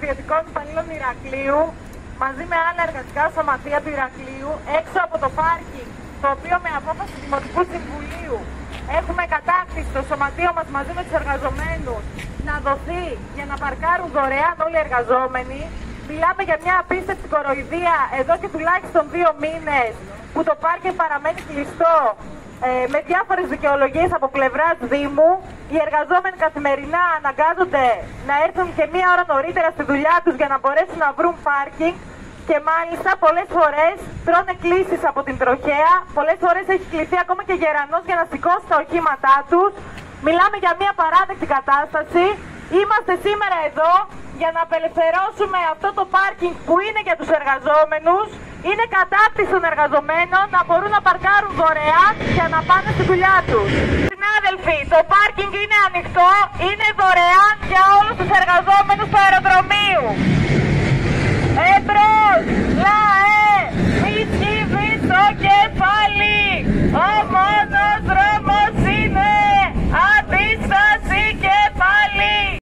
Ιδιωτικό Μηχανείο του Ηρακλείου μαζί με άλλα εργατικά σωματεία του Ηρακλείου έξω από το πάρκινγκ, το οποίο με απόφαση του Δημοτικού Συμβουλίου έχουμε κατάκτηση στο σωματείο μας μαζί με τους εργαζομένους να δοθεί για να παρκάρουν δωρεάν όλοι οι εργαζόμενοι. Μιλάμε για μια απίστευτη κοροϊδία εδώ και τουλάχιστον 2 μήνες που το πάρκινγκ παραμένει κλειστό με διάφορες δικαιολογίες από πλευράς Δήμου. Οι εργαζόμενοι καθημερινά αναγκάζονται να έρθουν και 1 ώρα νωρίτερα στη δουλειά τους για να μπορέσουν να βρουν πάρκινγκ και μάλιστα πολλές φορές τρώνε κλήσεις από την τροχέα, πολλές φορές έχει κληθεί ακόμα και γερανός για να σηκώσει τα οχήματά τους. Μιλάμε για μια παράδεκτη κατάσταση. Είμαστε σήμερα εδώ για να απελευθερώσουμε αυτό το πάρκινγκ που είναι για τους εργαζόμενους, είναι κατάκτηση των εργαζομένων να μπορούν να παρκάρουν δωρεάν για να πάνε στη δουλειά τους. Συνάδελφοι, το πάρκινγκ είναι ανοιχτό, είναι δωρεάν για όλους τους εργαζόμενους του αεροδρομίου.